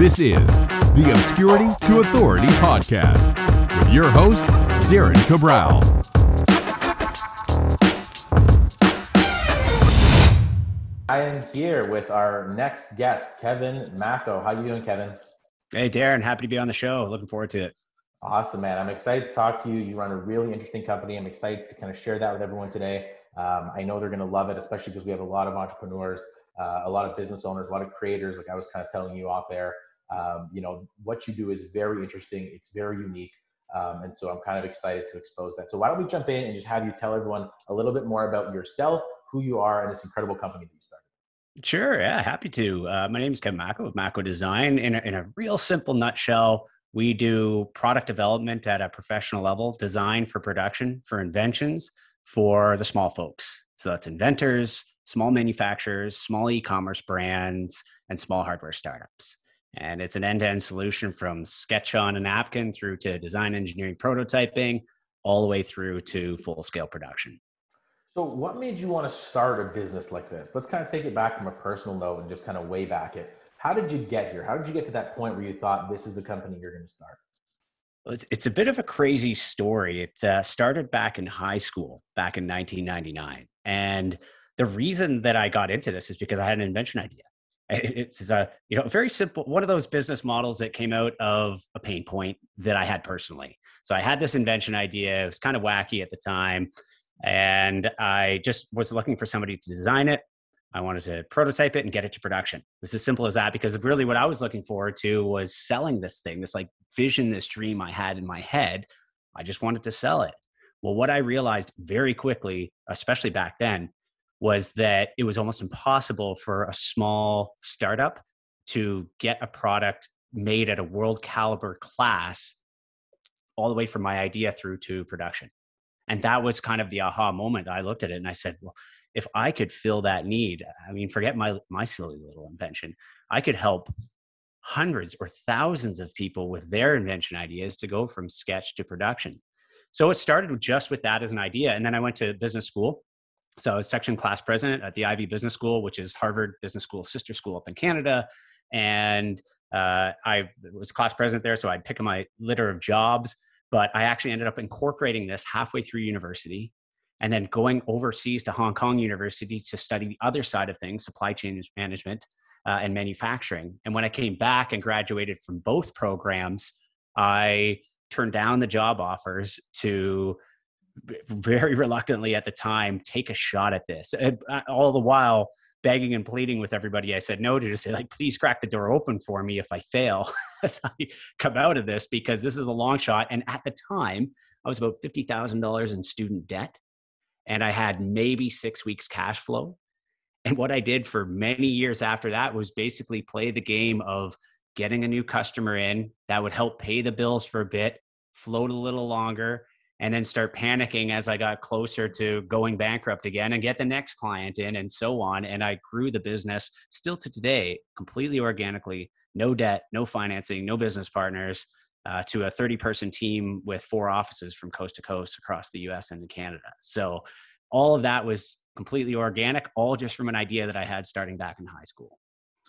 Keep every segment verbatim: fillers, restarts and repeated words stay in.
This is the Obscurity to Authority Podcast with your host, Darren Cabral. I am here with our next guest, Kevin Mako. How are you doing, Kevin? Hey, Darren. Happy to be on the show. Looking forward to it. Awesome, man. I'm excited to talk to you. You run a really interesting company. I'm excited to kind of share that with everyone today. Um, I know they're going to love it, especially because we have a lot of entrepreneurs, uh, a lot of business owners, a lot of creators. Like I was kind of telling you off there, um, you know, what you do is very interesting. It's very unique. Um, and so I'm kind of excited to expose that. So why don't we jump in and just have you tell everyone a little bit more about yourself, who you are, and this incredible company that you started. Sure. Yeah, happy to. Uh, my name is Kevin Mako of Mako Design. In a, in a real simple nutshell, we do product development at a professional level, design for production, for inventions, for the small folks. So that's inventors, small manufacturers, small e-commerce brands, and small hardware startups. And it's an end-to-end solution from sketch on a napkin through to design, engineering, prototyping, all the way through to full-scale production. So what made you want to start a business like this? Let's kind of take it back from a personal note and just kind of way back it. How did you get here? How did you get to that point where you thought this is the company you're going to start? Well, it's, it's a bit of a crazy story. It uh, started back in high school, back in nineteen ninety-nine. And the reason that I got into this is because I had an invention idea. It's a you know very simple, one of those business models that came out of a pain point that I had personally. So I had this invention idea. It was kind of wacky at the time. And I just was looking for somebody to design it. I wanted to prototype it and get it to production. It was as simple as that, because really what I was looking forward to was selling this thing, this like vision, this dream I had in my head. I just wanted to sell it. Well, what I realized very quickly, especially back then, was that it was almost impossible for a small startup to get a product made at a world caliber class all the way from my idea through to production. And that was kind of the aha moment. I looked at it and I said, well, if I could fill that need, I mean, forget my my silly little invention. I could help hundreds or thousands of people with their invention ideas to go from sketch to production. So it started just with that as an idea. And then I went to business school. So I was section class president at the Ivey Business School, which is Harvard Business School, sister school up in Canada. And uh, I was class president there. So I'd pick my litter of jobs, but I actually ended up incorporating this halfway through university. And then going overseas to Hong Kong University to study the other side of things, supply chain management uh, and manufacturing. And when I came back and graduated from both programs, I turned down the job offers to very reluctantly at the time, take a shot at this. And all the while begging and pleading with everybody I said no to, to say like, please crack the door open for me if I fail as I come out of this, because this is a long shot. And at the time, I was about fifty thousand dollars in student debt. And I had maybe six weeks cash flow. And what I did for many years after that was basically play the game of getting a new customer in that would help pay the bills for a bit, float a little longer, and then start panicking as I got closer to going bankrupt again and get the next client in and so on. And I grew the business still to today, completely organically, no debt, no financing, no business partners, Uh, to a thirty person team with four offices from coast to coast across the U S and Canada. So all of that was completely organic, all just from an idea that I had starting back in high school.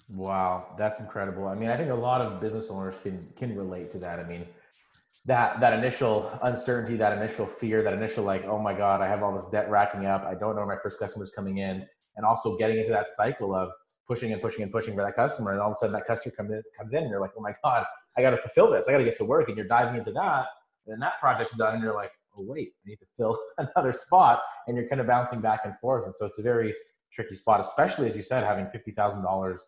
Wow, that's incredible. I mean, I think a lot of business owners can can relate to that. I mean, that that initial uncertainty, that initial fear, that initial like, oh my God, I have all this debt racking up. I don't know where my first customer's coming in. And also getting into that cycle of pushing and pushing and pushing for that customer. And all of a sudden that customer comes in, comes in and you're like, oh my God, I got to fulfill this. I got to get to work. And you're diving into that. And then that project's done. And you're like, oh, wait, I need to fill another spot. And you're kind of bouncing back and forth. And so it's a very tricky spot, especially as you said, having fifty thousand dollars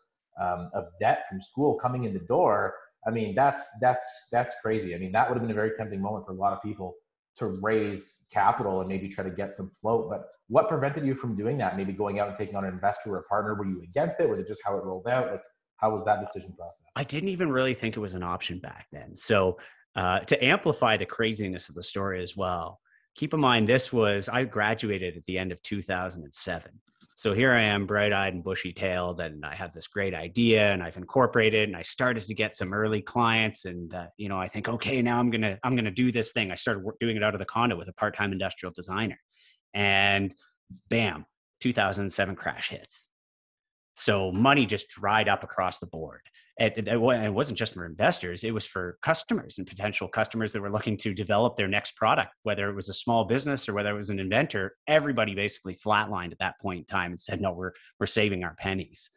um, of debt from school coming in the door. I mean, that's, that's, that's crazy. I mean, that would have been a very tempting moment for a lot of people to raise capital and maybe try to get some float. But what prevented you from doing that? Maybe going out and taking on an investor or a partner? Were you against it? Was it just how it rolled out? Like, how was that decision process? I didn't even really think it was an option back then. So uh, to amplify the craziness of the story as well, keep in mind, this was, I graduated at the end of two thousand seven. So here I am, bright-eyed and bushy-tailed, and I have this great idea, and I've incorporated, and I started to get some early clients. And uh, you know, I think, okay, now I'm gonna I'm gonna do this thing. I started doing it out of the condo with a part-time industrial designer, and bam, two thousand seven crash hits. So money just dried up across the board. It, it wasn't just for investors, it was for customers and potential customers that were looking to develop their next product, whether it was a small business or whether it was an inventor. Everybody basically flatlined at that point in time and said, no, we're we're saving our pennies.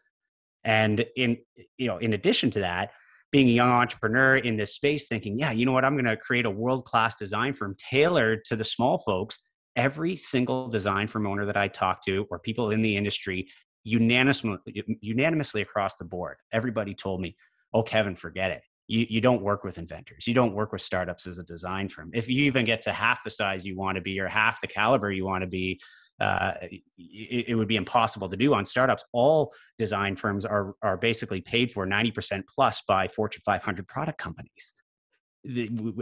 And in, you know, in addition to that, being a young entrepreneur in this space thinking, yeah, you know what, I'm going to create a world-class design firm tailored to the small folks. Every single design firm owner that I talked to or people in the industry unanimously, unanimously across the board, everybody told me, oh, Kevin, forget it. You, you don't work with inventors. You don't work with startups as a design firm. If you even get to half the size you want to be or half the caliber you want to be, uh, it, it would be impossible to do on startups. All design firms are, are basically paid for ninety percent plus by Fortune five hundred product companies.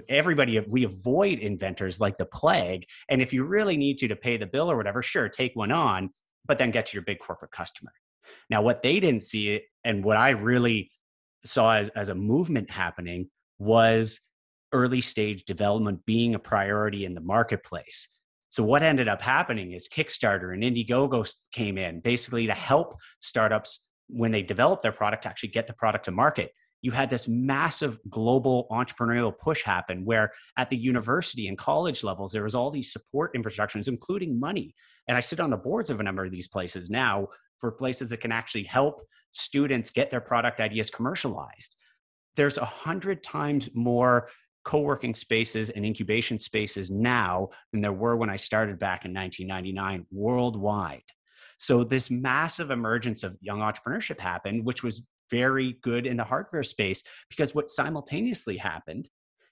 Everybody, we avoid inventors like the plague. And if you really need to, to pay the bill or whatever, sure, take one on, but then get to your big corporate customer. Now, what they didn't see and what I really saw as, as a movement happening was early stage development being a priority in the marketplace. So what ended up happening is Kickstarter and Indiegogo came in basically to help startups when they develop their product to actually get the product to market. You had this massive global entrepreneurial push happen where at the university and college levels, there was all these support infrastructures, including money. And I sit on the boards of a number of these places now for places that can actually help students get their product ideas commercialized. There's a hundred times more co-working spaces and incubation spaces now than there were when I started back in nineteen ninety-nine worldwide. So this massive emergence of young entrepreneurship happened, which was very good in the hardware space, because what simultaneously happened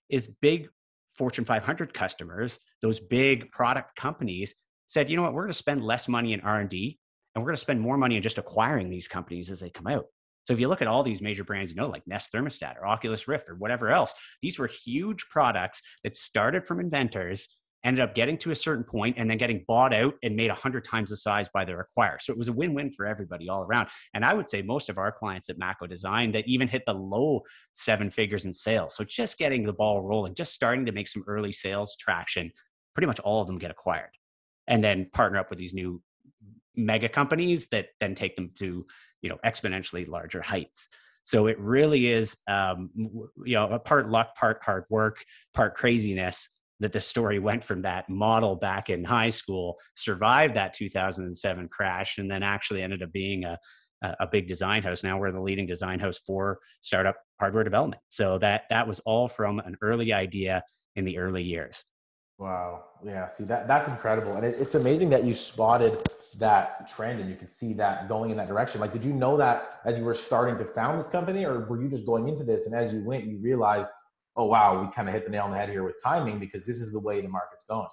is big Fortune five hundred customers, those big product companies said, you know what, we're going to spend less money in R and D and we're going to spend more money in just acquiring these companies as they come out. So if you look at all these major brands, you know, like Nest Thermostat or Oculus Rift or whatever else, these were huge products that started from inventors, ended up getting to a certain point and then getting bought out and made a hundred times the size by their acquirer. So it was a win-win for everybody all around. And I would say most of our clients at Mako Design that even hit the low seven figures in sales. So just getting the ball rolling, just starting to make some early sales traction, pretty much all of them get acquired and then partner up with these new mega companies that then take them to, you know, exponentially larger heights. So it really is, um, you know, part luck, part hard work, part craziness, that the story went from that model back in high school, survived that two thousand seven crash, and then actually ended up being a, a big design house. Now we're the leading design house for startup hardware development. So that that was all from an early idea in the early years. Wow. Yeah. See, that that's incredible. And it, it's amazing that you spotted that trend and you could see that going in that direction. Like, did you know that as you were starting to found this company, or were you just going into this and as you went, you realized, oh, wow, we kind of hit the nail on the head here with timing because this is the way the market's going?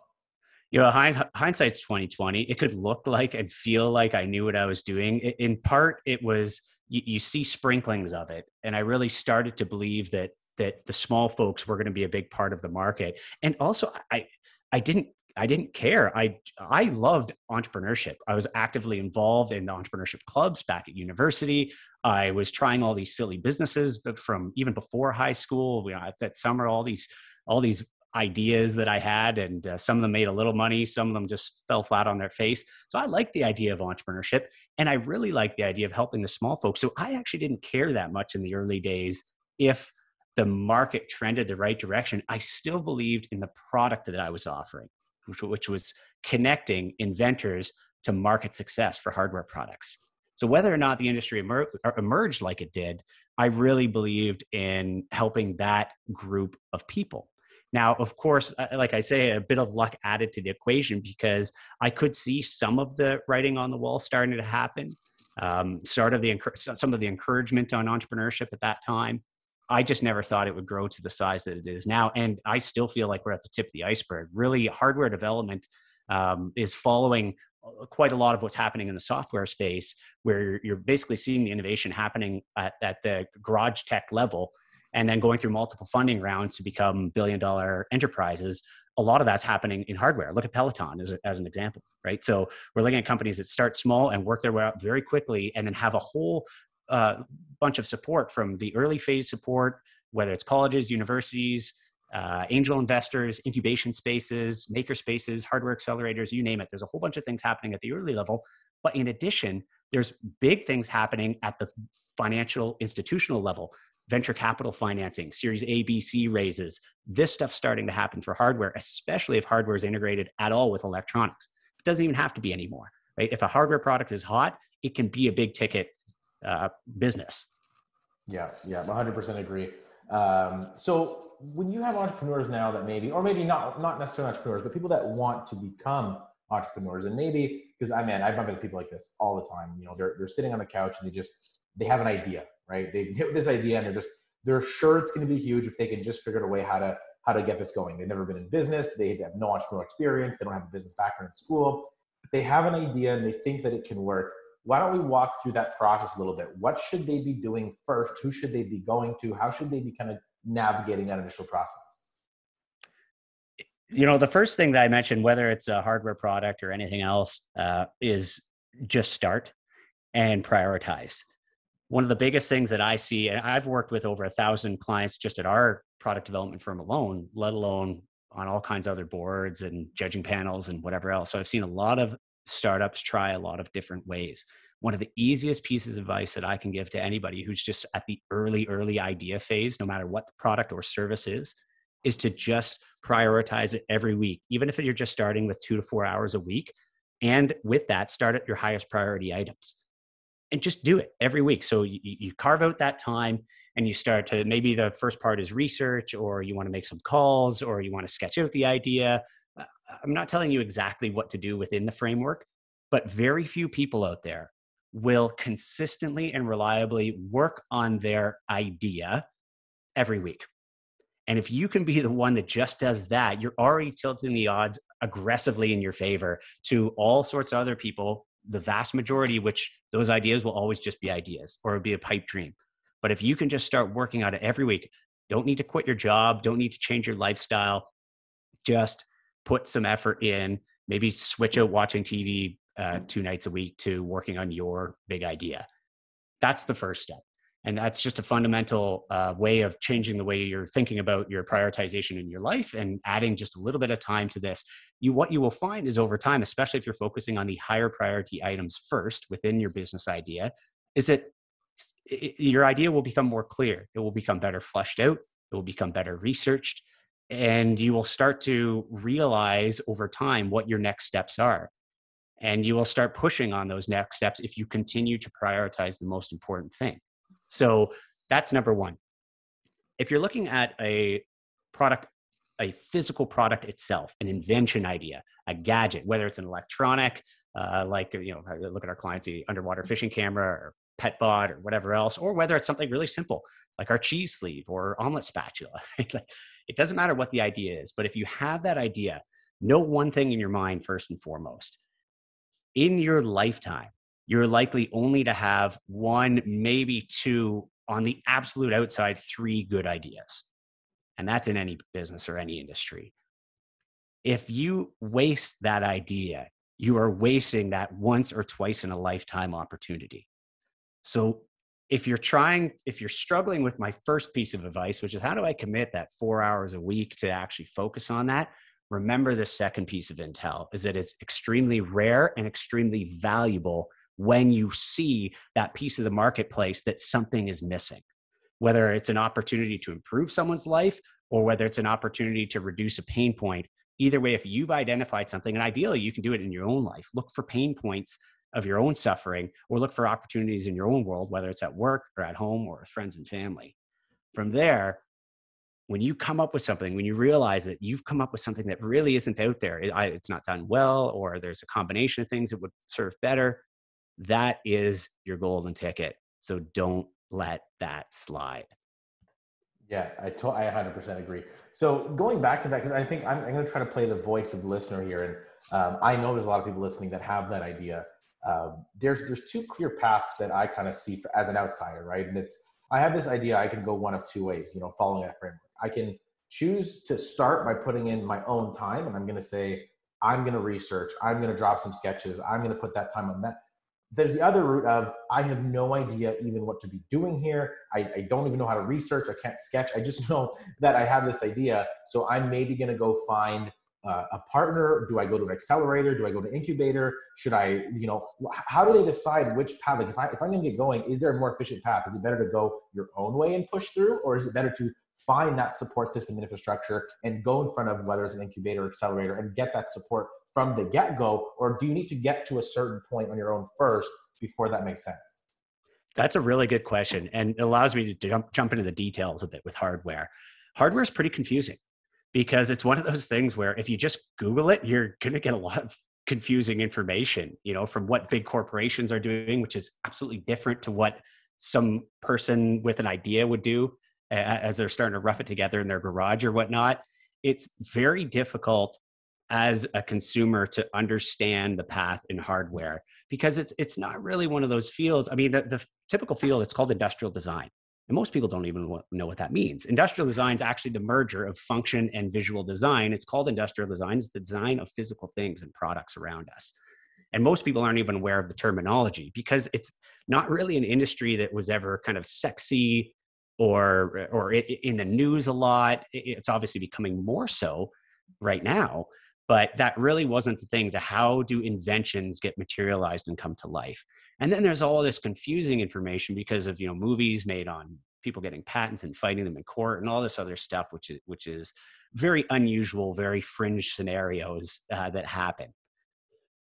You know, hindsight's twenty twenty. It could look like and feel like I knew what I was doing. In part, it was, you, you see sprinklings of it. And I really started to believe that that the small folks were going to be a big part of the market. And also, I I didn't I didn't care. I, I loved entrepreneurship. I was actively involved in the entrepreneurship clubs back at university. I was trying all these silly businesses, but from even before high school, you know, that summer, all these, all these ideas that I had, and uh, some of them made a little money. Some of them just fell flat on their face. So I liked the idea of entrepreneurship, and I really liked the idea of helping the small folks. So I actually didn't care that much in the early days if the market trended the right direction. I still believed in the product that I was offering, Which, which was connecting inventors to market success for hardware products. So whether or not the industry emer- emerged like it did, I really believed in helping that group of people. Now, of course, like I say, a bit of luck added to the equation because I could see some of the writing on the wall starting to happen, um, start of the some of the encouragement on entrepreneurship at that time. I just never thought it would grow to the size that it is now. And I still feel like we're at the tip of the iceberg. Really, hardware development um, is following quite a lot of what's happening in the software space, where you're basically seeing the innovation happening at, at the garage tech level and then going through multiple funding rounds to become billion dollar enterprises. A lot of that's happening in hardware. Look at Peloton as, a, as an example, right? So we're looking at companies that start small and work their way up very quickly and then have a whole a uh, bunch of support from the early phase support, whether it's colleges, universities, uh, angel investors, incubation spaces, maker spaces, hardware accelerators, you name it. There's a whole bunch of things happening at the early level. But in addition, there's big things happening at the financial institutional level, venture capital financing, series A, B, C raises, this stuff's starting to happen for hardware, especially if hardware is integrated at all with electronics. It doesn't even have to be anymore, right? If a hardware product is hot, it can be a big ticket uh, business. Yeah, yeah, one hundred percent agree. Um, so when you have entrepreneurs now that maybe, or maybe not, not necessarily entrepreneurs, but people that want to become entrepreneurs, and maybe, because I man, I bump into people like this all the time. You know, they're they're sitting on the couch and they just they have an idea, right? They hit with this idea and they're just they're sure it's going to be huge if they can just figure out a way how to how to get this going. They've never been in business, they have no entrepreneurial experience, they don't have a business background in school, but they have an idea and they think that it can work. Why don't we walk through that process a little bit? What should they be doing first? Who should they be going to? How should they be kind of navigating that initial process? You know, the first thing that I mentioned, whether it's a hardware product or anything else, uh, is just start and prioritize. One of the biggest things that I see, and I've worked with over a thousand clients just at our product development firm alone, let alone on all kinds of other boards and judging panels and whatever else. So I've seen a lot of startups try a lot of different ways. One of the easiest pieces of advice that I can give to anybody who's just at the early, early idea phase, no matter what the product or service is, is to just prioritize it every week, even if you're just starting with two to four hours a week. And with that, start at your highest priority items and just do it every week. So you, you carve out that time and you start to, maybe the first part is research, or you want to make some calls, or you want to sketch out the idea. I'm not telling you exactly what to do within the framework, but very few people out there will consistently and reliably work on their idea every week. And if you can be the one that just does that, you're already tilting the odds aggressively in your favor to all sorts of other people, the vast majority, which those ideas will always just be ideas or be a pipe dream. But if you can just start working on it every week, don't need to quit your job, don't need to change your lifestyle, just put some effort in, maybe switch out watching T V uh, two nights a week to working on your big idea. That's the first step. And that's just a fundamental uh, way of changing the way you're thinking about your prioritization in your life and adding just a little bit of time to this. You, what you will find is over time, especially if you're focusing on the higher priority items first within your business idea, is that it, your idea will become more clear. It will become better fleshed out. It will become better researched. And you will start to realize over time what your next steps are. And you will start pushing on those next steps if you continue to prioritize the most important thing. So that's number one. If you're looking at a product, a physical product itself, an invention idea, a gadget, whether it's an electronic, uh, like, you know, look at our clients, the underwater fishing camera or pet bot or whatever else, or whether it's something really simple, like our cheese sleeve or omelet spatula. It doesn't matter what the idea is, but if you have that idea, know one thing in your mind first and foremost. In your lifetime, you're likely only to have one, maybe two, on the absolute outside, three good ideas. And that's in any business or any industry. If you waste that idea, you are wasting that once or twice in a lifetime opportunity. So if you're trying, if you're struggling with my first piece of advice, which is how do I commit that four hours a week to actually focus on that? Remember this second piece of intel is that it's extremely rare and extremely valuable when you see that piece of the marketplace that something is missing, whether it's an opportunity to improve someone's life or whether it's an opportunity to reduce a pain point. Either way, if you've identified something, and ideally you can do it in your own life, look for pain points of your own suffering or look for opportunities in your own world, whether it's at work or at home or with friends and family. From there, when you come up with something, when you realize that you've come up with something that really isn't out there, it's not done well, or there's a combination of things that would serve better, that is your golden ticket. So don't let that slide. Yeah, I, to- I one hundred percent agree. So going back to that, because I think I'm, I'm going to try to play the voice of the listener here. And um, I know there's a lot of people listening that have that idea. Uh, there's there's two clear paths that I kind of see for, as an outsider, right? And it's, I have this idea, I can go one of two ways, you know, following that framework. I can choose to start by putting in my own time. And I'm going to say, I'm going to research, I'm going to drop some sketches, I'm going to put that time on that. There's the other route of, I have no idea even what to be doing here. I, I don't even know how to research. I can't sketch. I just know that I have this idea. So I'm maybe going to go find uh, a partner. Do I go to an accelerator? Do I go to an incubator? Should I, you know, how do they decide which path? Like if, I, if I'm going to get going, is there a more efficient path? Is it better to go your own way and push through? Or is it better to find that support system and infrastructure and go in front of whether it's an incubator or accelerator and get that support from the get-go? Or do you need to get to a certain point on your own first before that makes sense? That's a really good question, and it allows me to jump, jump into the details a bit with hardware. Hardware is pretty confusing because it's one of those things where if you just Google it, you're going to get a lot of confusing information, you know, from what big corporations are doing, which is absolutely different to what some person with an idea would do as they're starting to rough it together in their garage or whatnot. It's very difficult as a consumer to understand the path in hardware because it's it's not really one of those fields. I mean, the, the typical field, it's called industrial design. And most people don't even know what that means. Industrial design is actually the merger of function and visual design. It's called industrial design. It's the design of physical things and products around us. And most people aren't even aware of the terminology because it's not really an industry that was ever kind of sexy or, or in the news a lot. It's obviously becoming more so right now. But that really wasn't the thing to how do inventions get materialized and come to life. And then there's all this confusing information because of, you know, movies made on people getting patents and fighting them in court and all this other stuff, which is, which is very unusual, very fringe scenarios uh, that happen.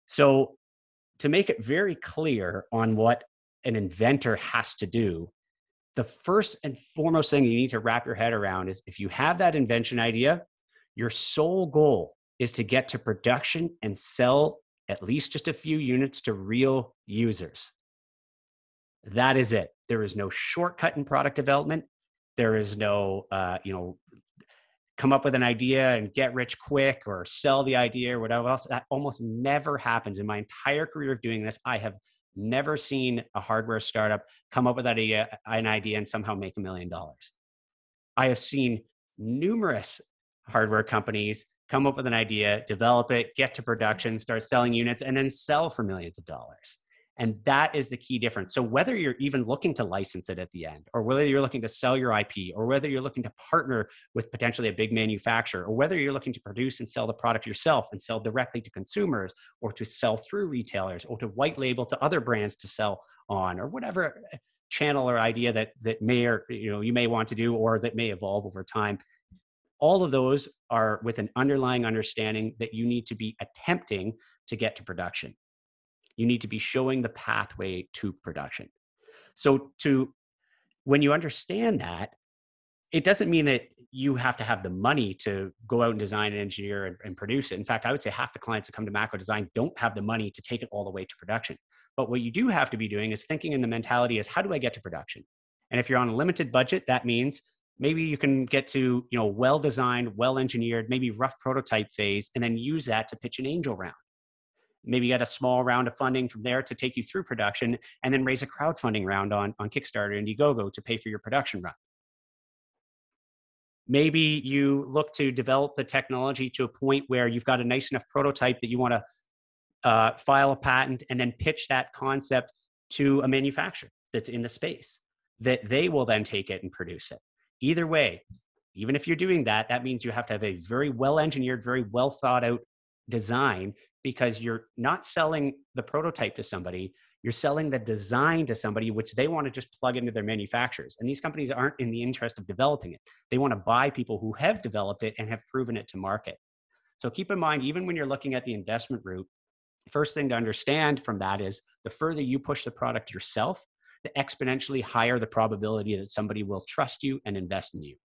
So to make it very clear on what an inventor has to do, the first and foremost thing you need to wrap your head around is if you have that invention idea, your sole goal is to get to production and sell at least just a few units to real users. That is it. There is no shortcut in product development. There is no, uh, you know, come up with an idea and get rich quick or sell the idea or whatever else. That almost never happens. In my entire career of doing this, I have never seen a hardware startup come up with an idea, an idea and somehow make a million dollars. I have seen numerous hardware companies come up with an idea, develop it, get to production, start selling units, and then sell for millions of dollars. And that is the key difference. So whether you're even looking to license it at the end, or whether you're looking to sell your I P, or whether you're looking to partner with potentially a big manufacturer, or whether you're looking to produce and sell the product yourself and sell directly to consumers, or to sell through retailers, or to white label to other brands to sell on, or whatever channel or idea that that may or you know you may want to do or that may evolve over time, all of those are with an underlying understanding that you need to be attempting to get to production. You need to be showing the pathway to production. So to, when you understand that, it doesn't mean that you have to have the money to go out and design and engineer and, and produce it. In fact, I would say half the clients that come to Mako Design don't have the money to take it all the way to production. But what you do have to be doing is thinking in the mentality is, how do I get to production? And if you're on a limited budget, that means maybe you can get to, you know, well-designed, well-engineered, maybe rough prototype phase, and then use that to pitch an angel round. Maybe you get a small round of funding from there to take you through production, and then raise a crowdfunding round on, on Kickstarter and Indiegogo to pay for your production run. Maybe you look to develop the technology to a point where you've got a nice enough prototype that you want to uh, file a patent and then pitch that concept to a manufacturer that's in the space, that they will then take it and produce it. Either way, even if you're doing that, that means you have to have a very well-engineered, very well-thought-out design, because you're not selling the prototype to somebody, you're selling the design to somebody, which they want to just plug into their manufacturers. And these companies aren't in the interest of developing it. They want to buy people who have developed it and have proven it to market. So keep in mind, even when you're looking at the investment route, first thing to understand from that is the further you push the product yourself, the exponentially higher the probability that somebody will trust you and invest in you.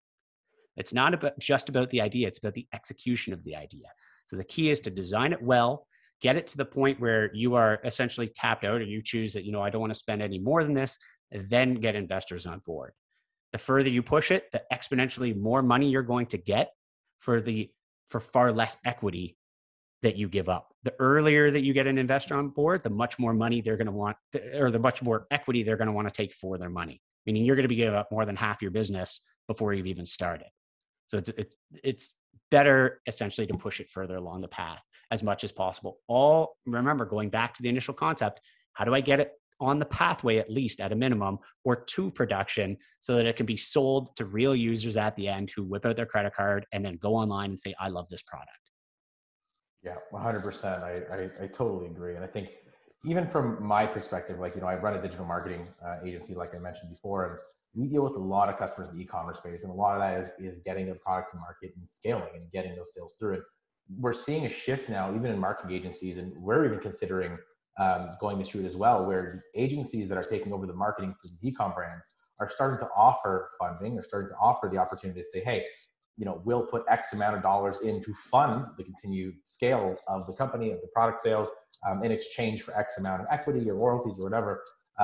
It's not about just about the idea, it's about the execution of the idea. So the key is to design it well, get it to the point where you are essentially tapped out, or you choose that, you know, I don't want to spend any more than this, then get investors on board. The further you push it, the exponentially more money you're going to get for the for far less equity that you give up. The earlier that you get an investor on board, the much more money they're going to want, to, or the much more equity they're going to want to take for their money. Meaning you're going to be giving up more than half your business before you've even started. So it's, it, it's better essentially to push it further along the path as much as possible. All remember, going back to the initial concept, How do I get it on the pathway, at least at a minimum, or to production, so that it can be sold to real users at the end who whip out their credit card and then go online and say, I love this product. Yeah, one hundred percent. I, I, I totally agree. And I think even from my perspective, like, you know, I run a digital marketing uh, agency, like I mentioned before, and we deal with a lot of customers in the e-commerce space. And a lot of that is, is getting their product to market and scaling and getting those sales through it. We're seeing a shift now, even in marketing agencies, and we're even considering Um, going this route as well, where the agencies that are taking over the marketing for these e-com brands are starting to offer funding, are starting to offer the opportunity to say, hey, you know, we'll put X amount of dollars in to fund the continued scale of the company, of the product sales, um, in exchange for X amount of equity or royalties or whatever.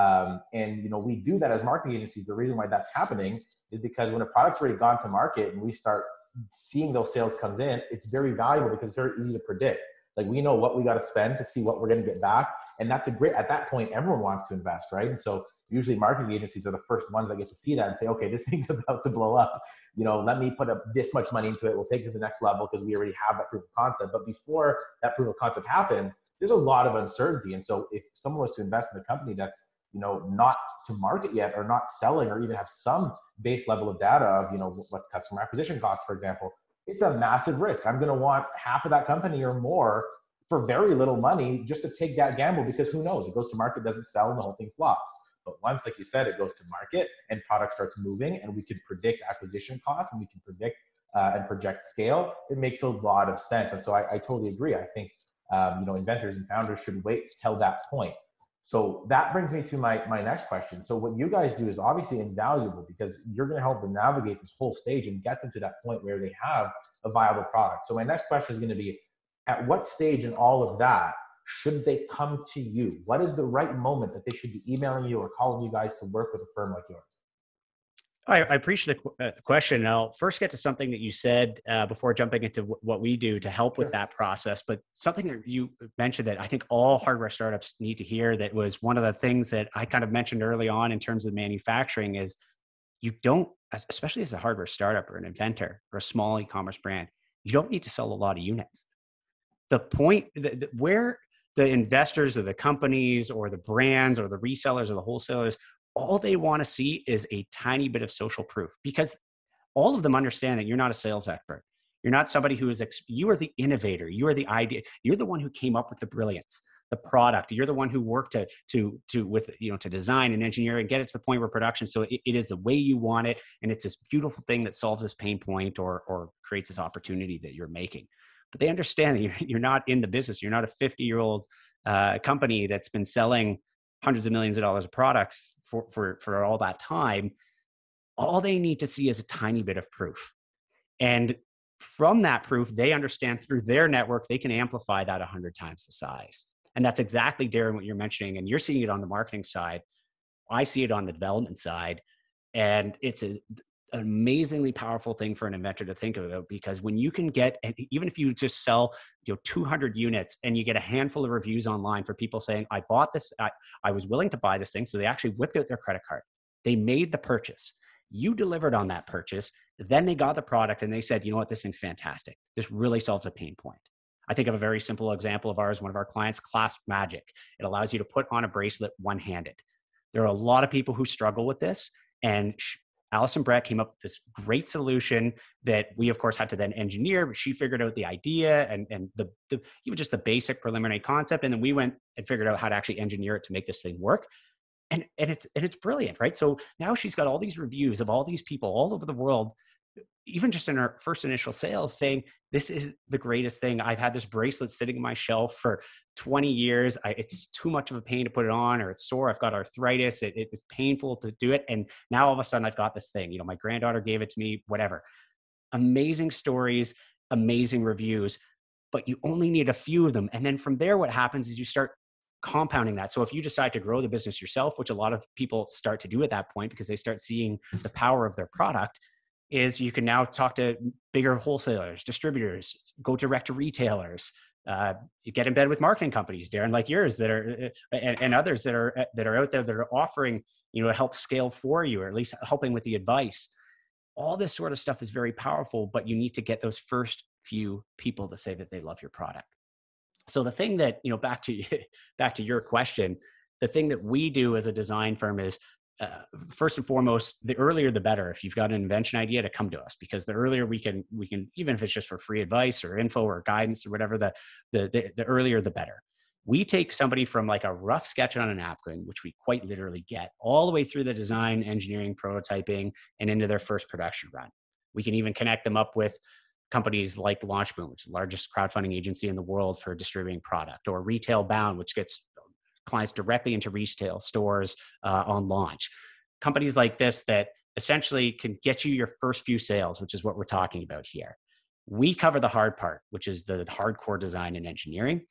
Um, and, you know, we do that as marketing agencies. The reason why that's happening is because when a product's already gone to market and we start seeing those sales comes in, it's very valuable because it's very easy to predict. Like, we know what we got to spend to see what we're going to get back. And that's a great, at that point, everyone wants to invest, right? And so usually marketing agencies are the first ones that get to see that and say, okay, this thing's about to blow up. You know, let me put up this much money into it. We'll take it to the next level because we already have that proof of concept. But before that proof of concept happens, there's a lot of uncertainty. And so if someone was to invest in a company that's, you know, not to market yet or not selling or even have some base level of data of, you know, what's customer acquisition cost, for example, it's a massive risk. I'm going to want half of that company or more for very little money just to take that gamble, because who knows? It goes to market, doesn't sell, and the whole thing flops. But once, like you said, it goes to market and product starts moving and we can predict acquisition costs and we can predict uh, and project scale, it makes a lot of sense. And so I, I totally agree. I think um, you know, inventors and founders should wait till that point. So that brings me to my, my next question. So what you guys do is obviously invaluable because you're going to help them navigate this whole stage and get them to that point where they have a viable product. So my next question is going to be, at what stage in all of that should they come to you? What is the right moment that they should be emailing you or calling you guys to work with a firm like yours? I, I appreciate the, uh, the question. I'll first get to something that you said uh, before jumping into w- what we do to help with that process. But something that you mentioned that I think all hardware startups need to hear, that was one of the things that I kind of mentioned early on in terms of manufacturing, is you don't, especially as a hardware startup or an inventor or a small e-commerce brand, you don't need to sell a lot of units. The point that, that where the investors or the companies or the brands or the resellers or the wholesalers, all they want to see is a tiny bit of social proof, because all of them understand that you're not a sales expert. You're not somebody who is, ex- you are the innovator. You are the idea. You're the one who came up with the brilliance, the product. You're the one who worked to, to, to, with, you know, to design and engineer and get it to the point where production. So it, it is the way you want it. And it's this beautiful thing that solves this pain point or, or creates this opportunity that you're making. But they understand that you're not in the business. You're not a fifty-year-old uh, company that's been selling hundreds of millions of dollars of products for, for, for all that time. All they need to see is a tiny bit of proof. And from that proof, they understand through their network, they can amplify that one hundred times the size. And that's exactly, Darren, what you're mentioning. And you're seeing it on the marketing side. I see it on the development side. And it's a an amazingly powerful thing for an inventor to think about, because when you can get, even if you just sell, you know, two hundred units and you get a handful of reviews online for people saying, I bought this, I, I was willing to buy this thing. So they actually whipped out their credit card. They made the purchase. You delivered on that purchase. Then they got the product and they said, you know what, this thing's fantastic. This really solves a pain point. I think of a very simple example of ours, one of our clients, Clasp Magic. It allows you to put on a bracelet one-handed. There are a lot of people who struggle with this, and sh- Allison Brett came up with this great solution that we, of course, had to then engineer, but she figured out the idea and, and the, the even just the basic preliminary concept. And then we went and figured out how to actually engineer it to make this thing work. And, and, it's, and it's brilliant, right? So now she's got all these reviews of all these people all over the world, even just in her first initial sales, saying, this is the greatest thing. I've had this bracelet sitting on my shelf for twenty years. I, it's too much of a pain to put it on, or it's sore. I've got arthritis. It, it was painful to do it. And now all of a sudden I've got this thing, you know, my granddaughter gave it to me, whatever. Amazing stories, amazing reviews, but you only need a few of them. And then from there, what happens is you start compounding that. So if you decide to grow the business yourself, which a lot of people start to do at that point, because they start seeing the power of their product, is you can now talk to bigger wholesalers, distributors, go direct to retailers. Uh, you get in bed with marketing companies, Darren, like yours, that are and, and others that are that are out there that are offering, you know, help scale for you, or at least helping with the advice. All this sort of stuff is very powerful, but you need to get those first few people to say that they love your product. So the thing that, you know, back to back to your question, the thing that we do as a design firm is, uh, first and foremost, the earlier the better. If you've got an invention idea, to come to us, because the earlier we can, we can, even if it's just for free advice or info or guidance or whatever, the the the, the earlier the better. We take somebody from like a rough sketch on a napkin, which we quite literally get, all the way through the design, engineering, prototyping, and into their first production run. We can even connect them up with companies like LaunchBoom, which is the largest crowdfunding agency in the world for distributing product, or Retail Bound, which gets clients directly into retail stores uh, on launch. Companies like this that essentially can get you your first few sales, which is what we're talking about here. We cover the hard part, which is the hardcore design and engineering.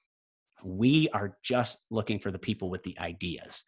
We are just looking for the people with the ideas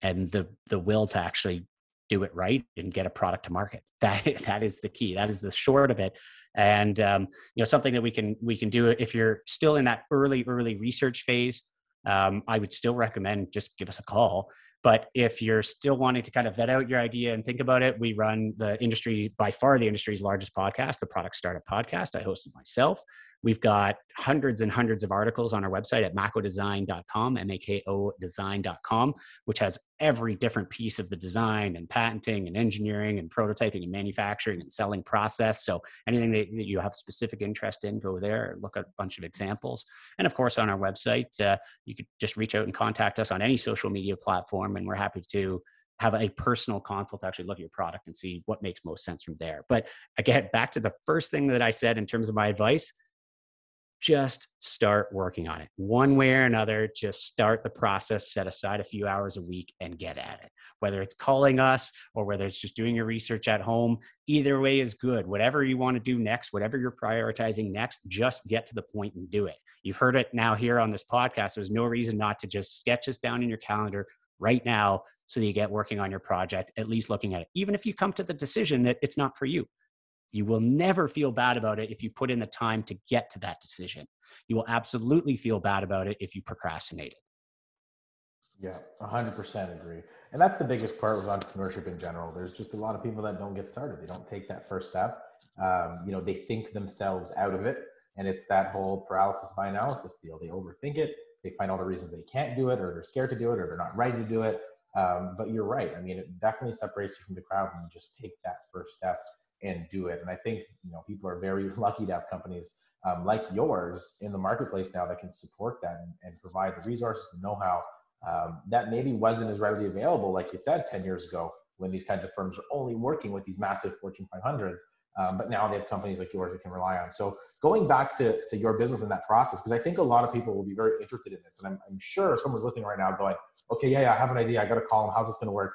and the, the will to actually do it right and get a product to market. That, that is the key. That is the short of it. And um, you know, something that we can, we can do if you're still in that early, early research phase, um, I would still recommend just give us a call. But if you're still wanting to kind of vet out your idea and think about it, we run the industry, by far the industry's largest podcast, The Product Startup Podcast. I host it myself. We've got hundreds and hundreds of articles on our website at mako design dot com, M A K O design dot com, which has every different piece of the design and patenting and engineering and prototyping and manufacturing and selling process. So anything that you have specific interest in, go there, look at a bunch of examples. And of course, on our website, uh, you could just reach out and contact us on any social media platform, and we're happy to have a personal consult to actually look at your product and see what makes most sense from there. But again, back to the first thing that I said in terms of my advice, just start working on it. One way or another, just start the process, set aside a few hours a week and get at it. Whether it's calling us or whether it's just doing your research at home, either way is good. Whatever you want to do next, whatever you're prioritizing next, just get to the point and do it. You've heard it now here on this podcast. There's no reason not to just sketch this down in your calendar right now so that you get working on your project, at least looking at it. Even if you come to the decision that it's not for you, you will never feel bad about it if you put in the time to get to that decision. You will absolutely feel bad about it if you procrastinate it. Yeah, one hundred percent agree. And that's the biggest part with entrepreneurship in general. There's just a lot of people that don't get started. They don't take that first step. Um, you know, they think themselves out of it. And it's that whole paralysis by analysis deal. They overthink it. They find all the reasons they can't do it, or they're scared to do it, or they're not ready to do it. Um, but you're right. I mean, it definitely separates you from the crowd when you just take that first step and do it. And I think, you know, people are very lucky to have companies um, like yours in the marketplace now that can support that and, and provide the resources and know-how um, that maybe wasn't as readily available, like you said, ten years ago, when these kinds of firms are only working with these massive Fortune five hundreds. Um, but now they have companies like yours that can rely on. So going back to, to your business and that process, because I think a lot of people will be very interested in this. And I'm, I'm sure someone's listening right now going, okay, yeah, yeah, I have an idea. I got to call them. How's this going to work?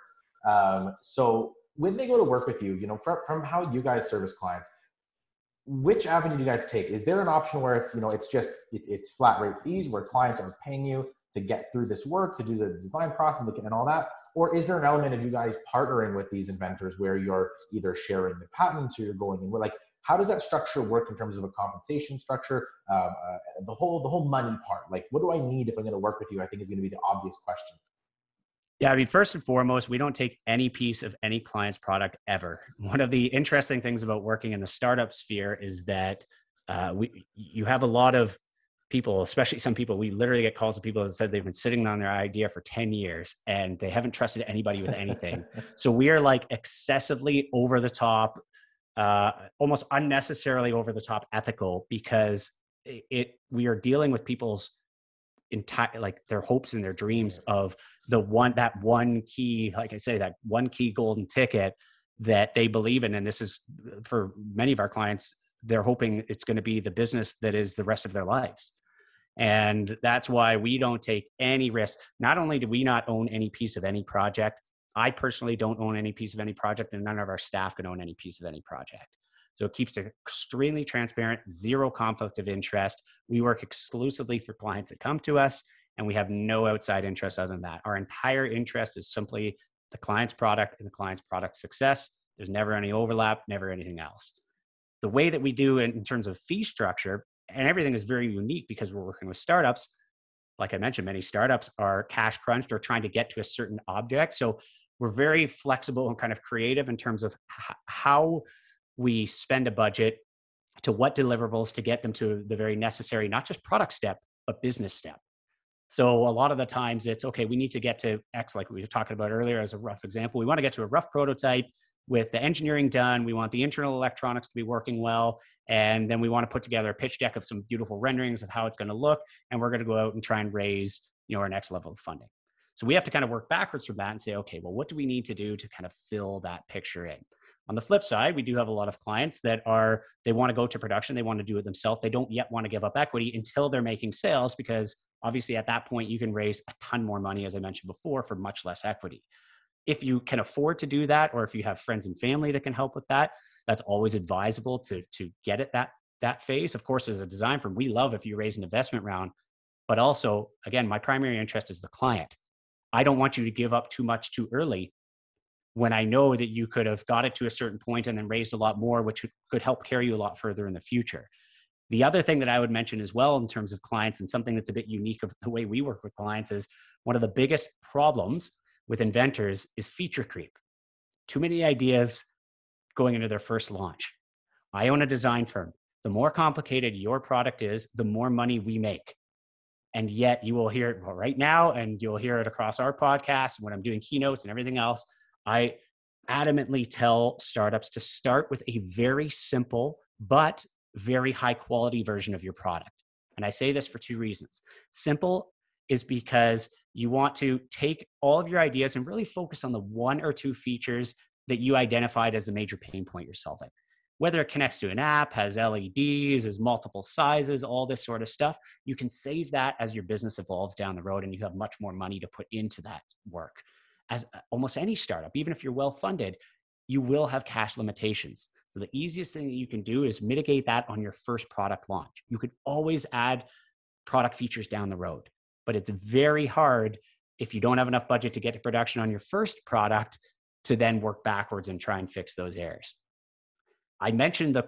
Um, so when they go to work with you, you know, from, from how you guys service clients, which avenue do you guys take? Is there an option where it's, you know, it's just, it, it's flat rate fees where clients are paying you to get through this work, to do the design process and all that? Or is there an element of you guys partnering with these inventors where you're either sharing the patents or you're going in? Like, how does that structure work in terms of a compensation structure? Um, uh, the whole the whole money part, like, what do I need if I'm going to work with you? I think is going to be the obvious question. Yeah, I mean, first and foremost, we don't take any piece of any client's product ever. One of the interesting things about working in the startup sphere is that uh, we you have a lot of people, especially some people, we literally get calls of people that said they've been sitting on their idea for ten years and they haven't trusted anybody with anything. So we are like excessively over the top, uh, almost unnecessarily over the top ethical, because it, it we are dealing with people's entire, like their hopes and their dreams of the one, that one key, like I say, that one key golden ticket that they believe in. And this is for many of our clients, they're hoping it's going to be the business that is the rest of their lives. And that's why we don't take any risk. Not only do we not own any piece of any project, I personally don't own any piece of any project, and none of our staff can own any piece of any project. So it keeps it extremely transparent, zero conflict of interest. We work exclusively for clients that come to us, and we have no outside interest other than that. Our entire interest is simply the client's product and the client's product success. There's never any overlap, never anything else. The way that we do in terms of fee structure, and everything is very unique because we're working with startups. Like I mentioned, many startups are cash crunched or trying to get to a certain object. So we're very flexible and kind of creative in terms of h- how we spend a budget, to what deliverables, to get them to the very necessary, not just product step, but business step. So a lot of the times it's, okay, we need to get to X, like we were talking about earlier as a rough example. We want to get to a rough prototype with the engineering done. We want the internal electronics to be working well. And then we want to put together a pitch deck of some beautiful renderings of how it's going to look. And we're going to go out and try and raise, you know, our next level of funding. So we have to kind of work backwards from that and say, okay, well, what do we need to do to kind of fill that picture in? On the flip side, we do have a lot of clients that are, they want to go to production. They want to do it themselves. They don't yet want to give up equity until they're making sales, because obviously at that point you can raise a ton more money, as I mentioned before, for much less equity. If you can afford to do that, or if you have friends and family that can help with that, that's always advisable to, to get at that, that phase. Of course, as a design firm, we love if you raise an investment round, but also, again, my primary interest is the client. I don't want you to give up too much too early, when I know that you could have got it to a certain point and then raised a lot more, which could help carry you a lot further in the future. The other thing that I would mention as well in terms of clients, and something that's a bit unique of the way we work with clients, is one of the biggest problems with inventors is feature creep. Too many ideas going into their first launch. I own a design firm. The more complicated your product is, the more money we make. And yet you will hear it right now, and you'll hear it across our podcast and when I'm doing keynotes and everything else. I adamantly tell startups to start with a very simple but very high quality version of your product. And I say this for two reasons. Simple is because you want to take all of your ideas and really focus on the one or two features that you identified as a major pain point you're solving. Whether it connects to an app, has L E Ds, is multiple sizes, all this sort of stuff, you can save that as your business evolves down the road and you have much more money to put into that work. As almost any startup, even if you're well-funded, you will have cash limitations. So the easiest thing that you can do is mitigate that on your first product launch. You could always add product features down the road, but it's very hard if you don't have enough budget to get to production on your first product to then work backwards and try and fix those errors. I mentioned the,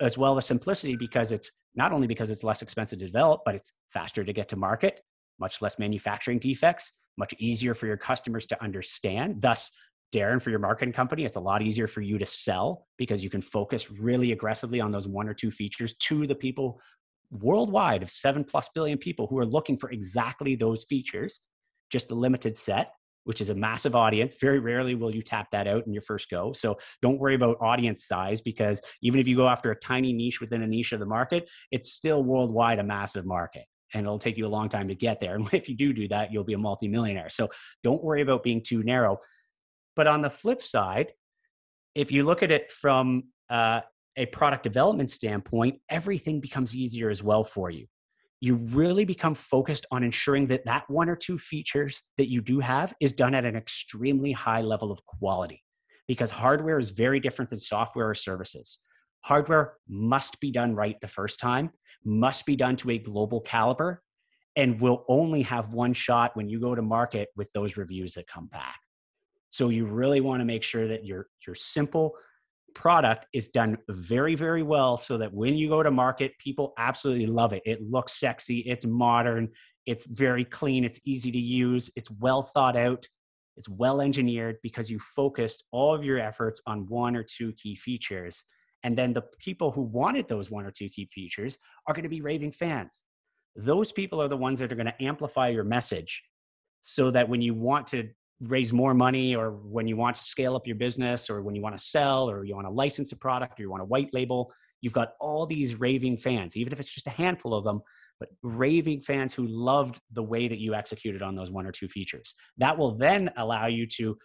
as well the simplicity, because it's not only because it's less expensive to develop, but it's faster to get to market, much less manufacturing defects, much easier for your customers to understand. Thus, Darren, for your marketing company, it's a lot easier for you to sell because you can focus really aggressively on those one or two features to the people worldwide of seven plus billion people who are looking for exactly those features, just a limited set, which is a massive audience. Very rarely will you tap that out in your first go. So don't worry about audience size, because even if you go after a tiny niche within a niche of the market, it's still worldwide a massive market. And it'll take you a long time to get there. And if you do do that, you'll be a multimillionaire. So don't worry about being too narrow. But on the flip side, if you look at it from uh, a product development standpoint, everything becomes easier as well for you. You really become focused on ensuring that that one or two features that you do have is done at an extremely high level of quality, because hardware is very different than software or services. Hardware must be done right the first time, must be done to a global caliber, and will only have one shot when you go to market with those reviews that come back. So you really want to make sure that your, your simple product is done very, very well so that when you go to market, people absolutely love it. It looks sexy, it's modern, it's very clean, it's easy to use, it's well thought out, it's well engineered, because you focused all of your efforts on one or two key features. And then the people who wanted those one or two key features are going to be raving fans. Those people are the ones that are going to amplify your message, so that when you want to raise more money, or when you want to scale up your business, or when you want to sell, or you want to license a product, or you want to white label, you've got all these raving fans, even if it's just a handful of them, but raving fans who loved the way that you executed on those one or two features. That will then allow you to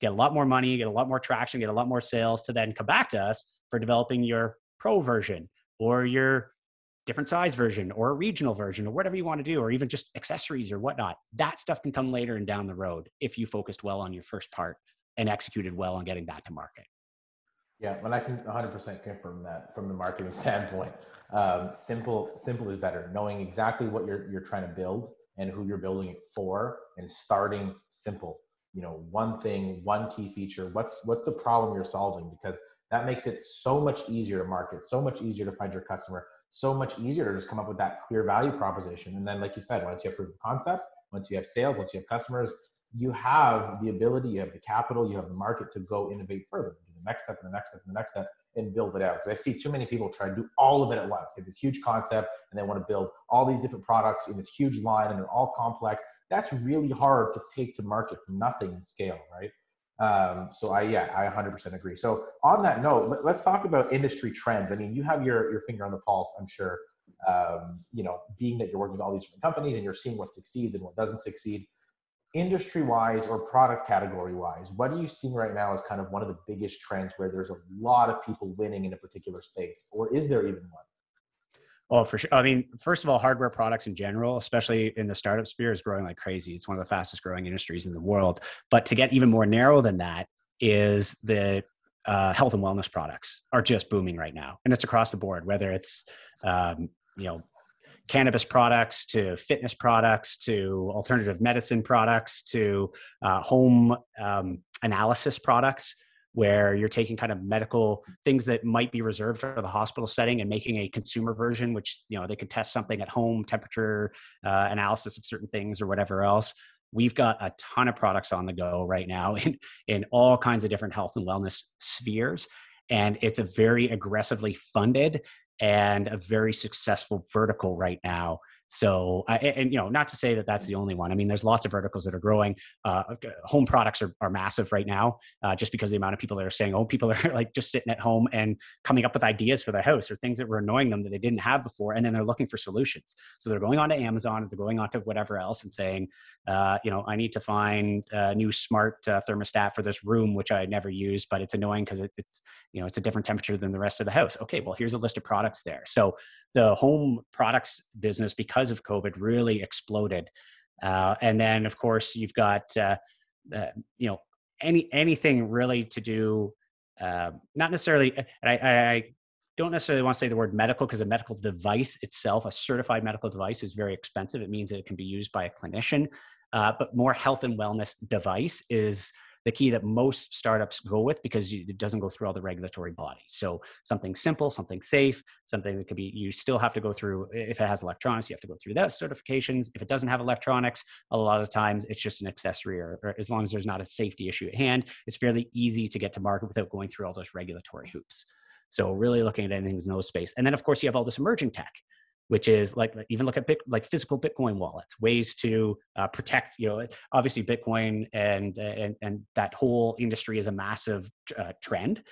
get a lot more money, get a lot more traction, get a lot more sales, to then come back to us for developing your pro version, or your different size version, or a regional version, or whatever you want to do, or even just accessories or whatnot. That stuff can come later and down the road if you focused well on your first part and executed well on getting that to market. Yeah, well, I can one hundred percent confirm that from the marketing standpoint. Um, simple, simple is better. Knowing exactly what you're you're trying to build and who you're building it for, and starting simple. You know, one thing, one key feature. What's what's the problem you're solving? Because that makes it so much easier to market, so much easier to find your customer, so much easier to just come up with that clear value proposition. And then, like you said, once you have proof of concept, once you have sales, once you have customers, you have the ability, you have the capital, you have the market to go innovate further, do the next step and the next step and the next step. and build it out. Because I see too many people try to do all of it at once. They have this huge concept and they want to build all these different products in this huge line and they're all complex. That's really hard to take to market from nothing and scale, right? Um, so I, yeah, I one hundred percent agree. So on that note, let, let's talk about industry trends. I mean, you have your, your finger on the pulse, I'm sure, um, you know, being that you're working with all these different companies and you're seeing what succeeds and what doesn't succeed. Industry-wise or product category-wise, what are you seeing right now as kind of one of the biggest trends where there's a lot of people winning in a particular space, or is there even one? Oh, for sure. I mean, first of all, hardware products in general, especially in the startup sphere, is growing like crazy. It's one of the fastest growing industries in the world. But to get even more narrow than that is the uh, health and wellness products are just booming right now. And it's across the board, whether it's, um, you know, cannabis products to fitness products to alternative medicine products to uh, home um, analysis products, where you're taking kind of medical things that might be reserved for the hospital setting and making a consumer version, which, you know, they could test something at home, temperature uh, analysis of certain things or whatever else. We've got a ton of products on the go right now in, in all kinds of different health and wellness spheres. And it's a very aggressively funded and a very successful vertical right now. So, uh, and, you know, not to say that that's the only one. I mean, there's lots of verticals that are growing. Uh, home products are, are massive right now, uh, just because of the amount of people that are saying, oh, people are like just sitting at home and coming up with ideas for their house or things that were annoying them that they didn't have before. And then they're looking for solutions. So they're going on to Amazon, they're going on to whatever else and saying, uh, you know, I need to find a new smart uh, thermostat for this room, which I never use, but it's annoying because it, it's, you know, it's a different temperature than the rest of the house. Okay, well, here's a list of products there. So the home products business, because Because of COVID, really exploded, uh, and then of course you've got uh, uh, you know any anything really to do uh, not necessarily. I, I don't necessarily want to say the word medical because a medical device itself, a certified medical device, is very expensive. It means that it can be used by a clinician, uh, but more health and wellness device is the key that most startups go with because it doesn't go through all the regulatory bodies. So something simple, something safe, something that could be, you still have to go through, if it has electronics, you have to go through those certifications. If it doesn't have electronics, a lot of times it's just an accessory or, or as long as there's not a safety issue at hand, it's fairly easy to get to market without going through all those regulatory hoops. So really looking at anything in those space. And then of course you have all this emerging tech, which is like, even look at bit, like physical Bitcoin wallets, ways to uh, protect, you know, obviously Bitcoin and, and, and that whole industry is a massive uh, trend.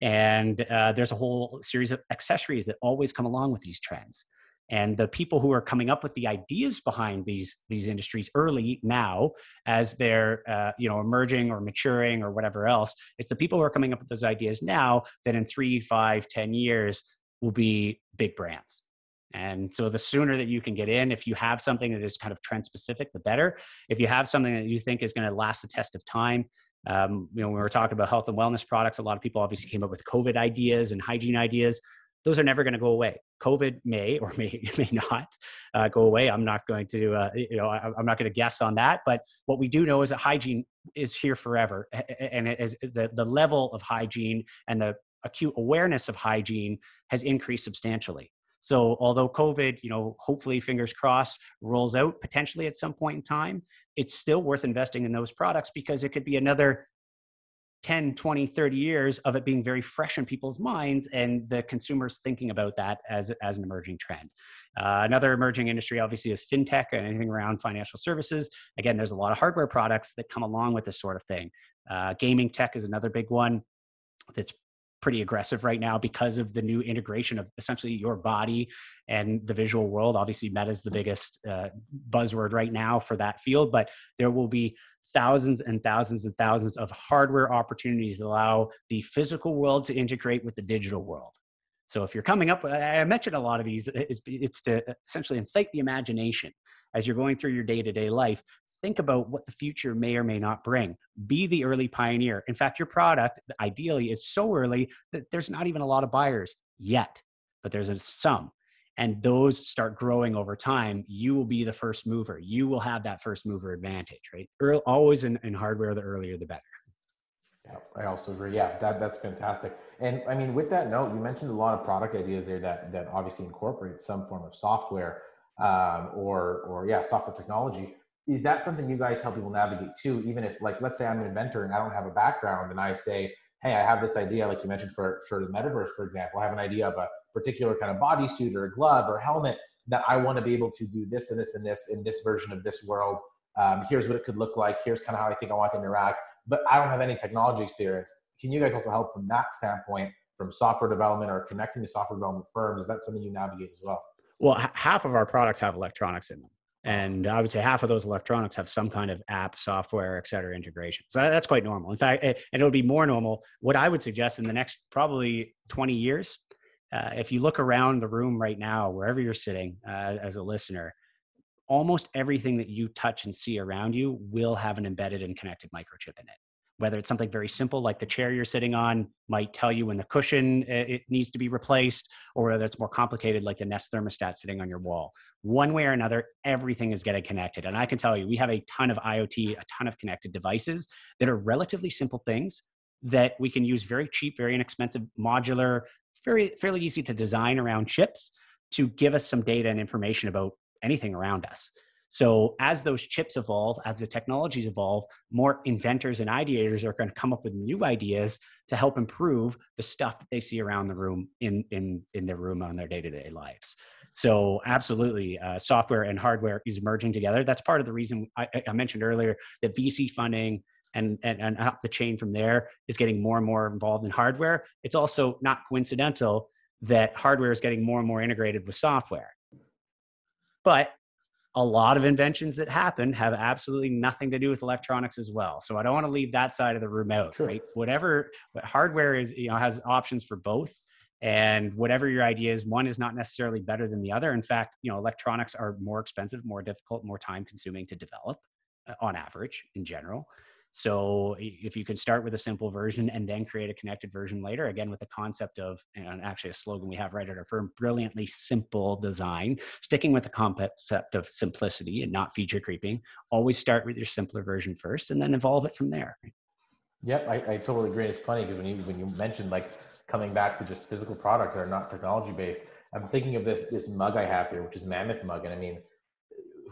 And uh, there's a whole series of accessories that always come along with these trends. And the people who are coming up with the ideas behind these, these industries early now, as they're uh, you know emerging or maturing or whatever else, it's the people who are coming up with those ideas now that in three, five, ten years will be big brands. And so the sooner that you can get in, if you have something that is kind of trend specific, the better. If you have something that you think is going to last the test of time, um, you know, when we were talking about health and wellness products, a lot of people obviously came up with COVID ideas and hygiene ideas. Those are never going to go away. COVID may or may, may not uh, go away. I'm not going to, uh, you know, I, I'm not going to guess on that. But what we do know is that hygiene is here forever, and it is the the level of hygiene and the acute awareness of hygiene has increased substantially. So although COVID, you know, hopefully fingers crossed, rolls out potentially at some point in time, it's still worth investing in those products because it could be another ten, twenty, thirty years of it being very fresh in people's minds and the consumers thinking about that as, as an emerging trend. Uh, another emerging industry obviously is fintech and anything around financial services. Again, there's a lot of hardware products that come along with this sort of thing. Uh, gaming tech is another big one that's pretty aggressive right now because of the new integration of essentially your body and the visual world. Obviously, Meta is the biggest uh, buzzword right now for that field, but there will be thousands and thousands and thousands of hardware opportunities that allow the physical world to integrate with the digital world. So if you're coming up, I mentioned a lot of these, it's, it's to essentially incite the imagination as you're going through your day-to-day life. Think about what the future may or may not bring. Be the early pioneer. In fact, your product ideally is so early that there's not even a lot of buyers yet, but there's some. And those start growing over time. You will be the first mover. You will have that first mover advantage, right? Early, always in, in hardware, the earlier, the better. Yeah, I also agree. Yeah, that, that's fantastic. And I mean, with that note, you mentioned a lot of product ideas there that, that obviously incorporate some form of software um, or, or yeah, software technology. Is that something you guys help people navigate too? Even if, like, let's say I'm an inventor and I don't have a background and I say, hey, I have this idea, like you mentioned for, for the metaverse, for example, I have an idea of a particular kind of bodysuit or a glove or helmet that I want to be able to do this and this and this in this version of this world. Um, here's what it could look like. Here's kind of how I think I want to interact, but I don't have any technology experience. Can you guys also help from that standpoint, from software development or connecting to software development firms? Is that something you navigate as well? Well, h- half of our products have electronics in them. And I would say half of those electronics have some kind of app, software, et cetera, integration. So that's quite normal. In fact, it, and it'll be more normal. What I would suggest in the next probably twenty years, uh, if you look around the room right now, wherever you're sitting uh, as a listener, almost everything that you touch and see around you will have an embedded and connected microchip in it. Whether it's something very simple, like the chair you're sitting on might tell you when the cushion it needs to be replaced, or whether it's more complicated, like the Nest Thermostat sitting on your wall. One way or another, everything is getting connected. And I can tell you, we have a ton of IoT, a ton of connected devices that are relatively simple things that we can use very cheap, very inexpensive, modular, very fairly easy to design around chips to give us some data and information about anything around us. So as those chips evolve, as the technologies evolve, more inventors and ideators are going to come up with new ideas to help improve the stuff that they see around the room in, in, in their room on their day-to-day lives. So absolutely, uh, software and hardware is merging together. That's part of the reason I, I mentioned earlier that V C funding and, and, and up the chain from there is getting more and more involved in hardware. It's also not coincidental that hardware is getting more and more integrated with software. But a lot of inventions that happen have absolutely nothing to do with electronics as well. So I don't want to leave that side of the room out, sure. Right? Whatever hardware is, you know, has options for both, and whatever your idea is, one is not necessarily better than the other. In fact, you know, electronics are more expensive, more difficult, more time consuming to develop uh, on average in general. So if you can start with a simple version and then create a connected version later, again, with the concept of, and actually a slogan we have right at our firm, brilliantly simple design, sticking with the concept of simplicity and not feature creeping, always start with your simpler version first and then evolve it from there. Yep, I, I totally agree. It's funny because when you when you mentioned like coming back to just physical products that are not technology based, I'm thinking of this this mug I have here, which is Mammoth Mug. And I mean,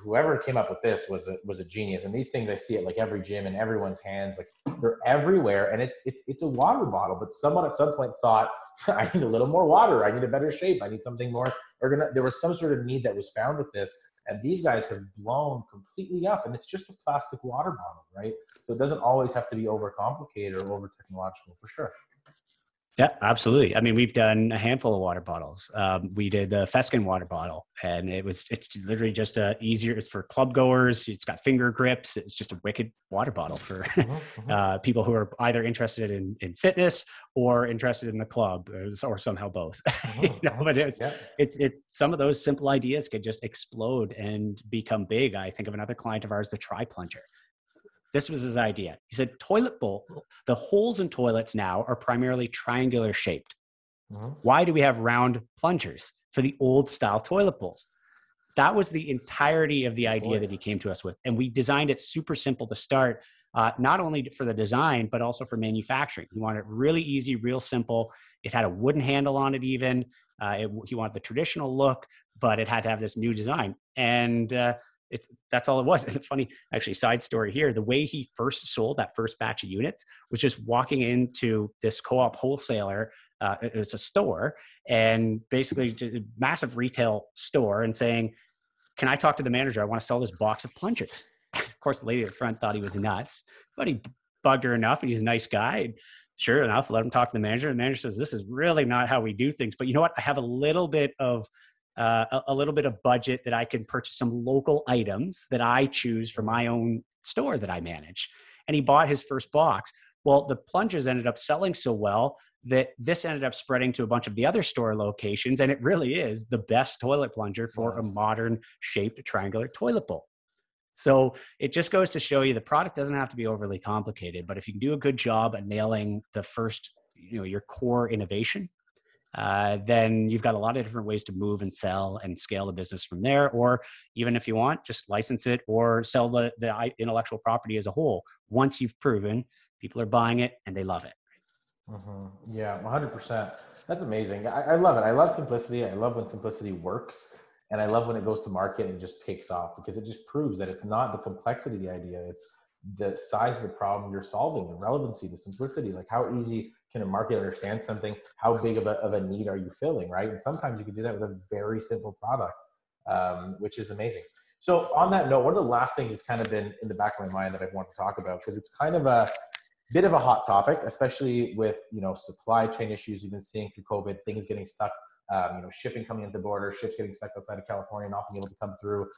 whoever came up with this was a, was a genius. And these things, I see it like every gym in everyone's hands, like they're everywhere. And it's, it's, it's a water bottle, but someone at some point thought, I need a little more water. I need a better shape. I need something more. Or gonna, there was some sort of need that was found with this. And these guys have blown completely up, and it's just a plastic water bottle, right? So it doesn't always have to be overcomplicated or over technological for sure. Yeah, absolutely. I mean, we've done a handful of water bottles. Um, we did the Feskin water bottle, and it was, it's literally just a easier, it's for club goers. It's got finger grips. It's just a wicked water bottle for uh, people who are either interested in, in fitness or interested in the club, or somehow both. You know, but it's, yeah. it's, it, some of those simple ideas could just explode and become big. I think of another client of ours, the Tri Plunger. This was his idea. He said, toilet bowl, the holes in toilets now are primarily triangular shaped. Mm-hmm. Why do we have round plungers for the old style toilet bowls? That was the entirety of the idea that he came to us with. And we designed it super simple to start, uh, not only for the design, but also for manufacturing. He wanted it really easy, real simple. It had a wooden handle on it even. Uh, it, he wanted the traditional look, but it had to have this new design. And, uh, It's, that's all it was. It's a funny, actually, side story here. The way he first sold that first batch of units was just walking into this co-op wholesaler. Uh, it was a store, and basically a massive retail store, and saying, can I talk to the manager? I want to sell this box of plungers. Of course, the lady at the front thought he was nuts, but he bugged her enough, and he's a nice guy. And sure enough, let him talk to the manager. And the manager says, this is really not how we do things. But you know what? I have a little bit of Uh, a, a little bit of budget that I can purchase some local items that I choose for my own store that I manage. And he bought his first box. Well, the plungers ended up selling so well that this ended up spreading to a bunch of the other store locations. And it really is the best toilet plunger for a modern shaped triangular toilet bowl. So it just goes to show you the product doesn't have to be overly complicated, but if you can do a good job at nailing the first, you know, your core innovation, Uh, then you've got a lot of different ways to move and sell and scale the business from there. Or even if you want, just license it or sell the, the intellectual property as a whole. Once you've proven people are buying it and they love it. Mm-hmm. Yeah, one hundred percent. That's amazing. I, I love it. I love simplicity. I love when simplicity works. And I love when it goes to market and just takes off, because it just proves that it's not the complexity of the idea. It's the size of the problem you're solving, the relevancy, the simplicity, like how easy can a market understand something? How big of a, of a need are you filling, right? And sometimes you can do that with a very simple product, um, which is amazing. So on that note, one of the last things that's kind of been in the back of my mind that I've wanted to talk about, because it's kind of a bit of a hot topic, especially with, you know, supply chain issues you've been seeing through COVID, things getting stuck, um, you know, shipping coming at the border, ships getting stuck outside of California, not being able to come through.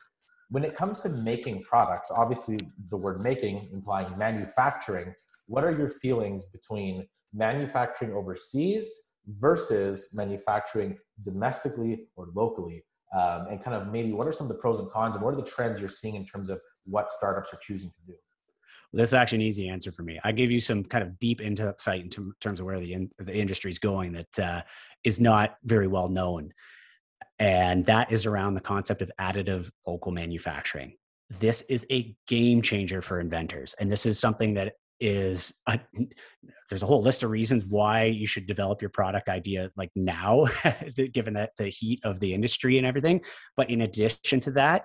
When it comes to making products, obviously the word making implying manufacturing, what are your feelings between manufacturing overseas versus manufacturing domestically or locally? Um, and kind of maybe what are some of the pros and cons, and what are the trends you're seeing in terms of what startups are choosing to do? That's actually an easy answer for me. I gave you some kind of deep insight in t- terms of where the, in- the industry is going that uh, is not very well known. And that is around the concept of additive local manufacturing. This is a game changer for inventors. And this is something that is, a, there's a whole list of reasons why you should develop your product idea like now, given that the heat of the industry and everything. But in addition to that,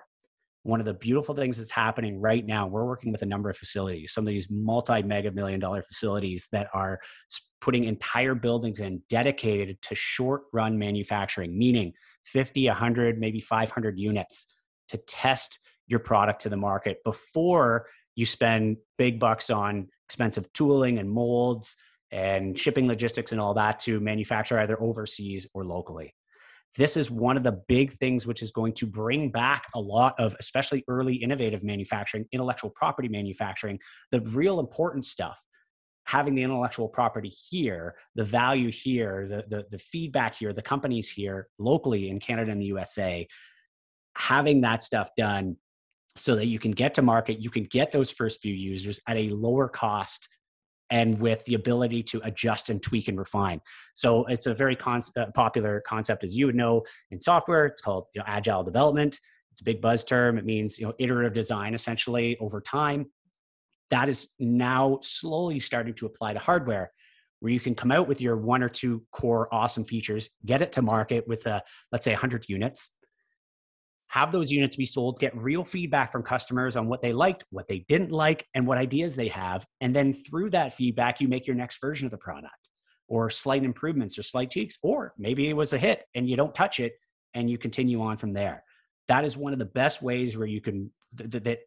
one of the beautiful things that's happening right now, we're working with a number of facilities, some of these multi-mega million dollar facilities that are putting entire buildings in dedicated to short run manufacturing, meaning fifty, one hundred, maybe five hundred units to test your product to the market before you spend big bucks on expensive tooling and molds and shipping logistics and all that to manufacture either overseas or locally. This is one of the big things which is going to bring back a lot of, especially early innovative manufacturing, intellectual property manufacturing, the real important stuff, having the intellectual property here, the value here, the, the, the feedback here, the companies here locally in Canada and the U S A, having that stuff done so that you can get to market, you can get those first few users at a lower cost and with the ability to adjust and tweak and refine. So it's a very con- uh, popular concept, as you would know, in software. It's called, you know, agile development. It's a big buzz term. It means, you know, iterative design essentially over time. That is now slowly starting to apply to hardware, where you can come out with your one or two core awesome features, get it to market with, uh, let's say, one hundred units, have those units be sold, get real feedback from customers on what they liked, what they didn't like, and what ideas they have. And then through that feedback, you make your next version of the product, or slight improvements or slight tweaks, or maybe it was a hit and you don't touch it and you continue on from there. That is one of the best ways where you can, that, that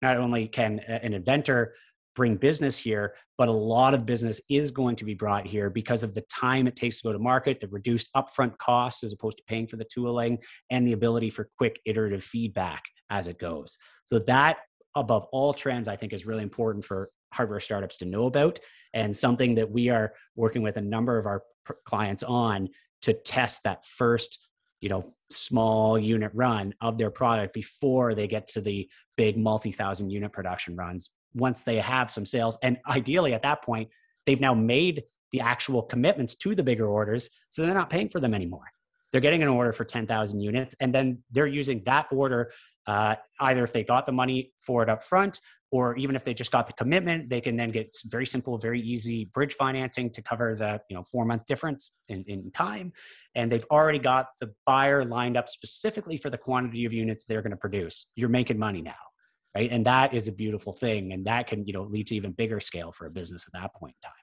not only can an inventor bring business here, but a lot of business is going to be brought here because of the time it takes to go to market, the reduced upfront costs as opposed to paying for the tooling, and the ability for quick iterative feedback as it goes. So that, above all trends, I think is really important for hardware startups to know about, and something that we are working with a number of our clients on to test that first, you know, small unit run of their product before they get to the big multi-thousand unit production runs. Once they have some sales, and ideally at that point, they've now made the actual commitments to the bigger orders, so they're not paying for them anymore. They're getting an order for ten thousand units, and then they're using that order, uh, either if they got the money for it up front, or even if they just got the commitment, they can then get very simple, very easy bridge financing to cover the, you know, four month difference in, in time. And they've already got the buyer lined up specifically for the quantity of units they're going to produce. You're making money now. Right? And that is a beautiful thing. And that can, you know, lead to even bigger scale for a business at that point in time.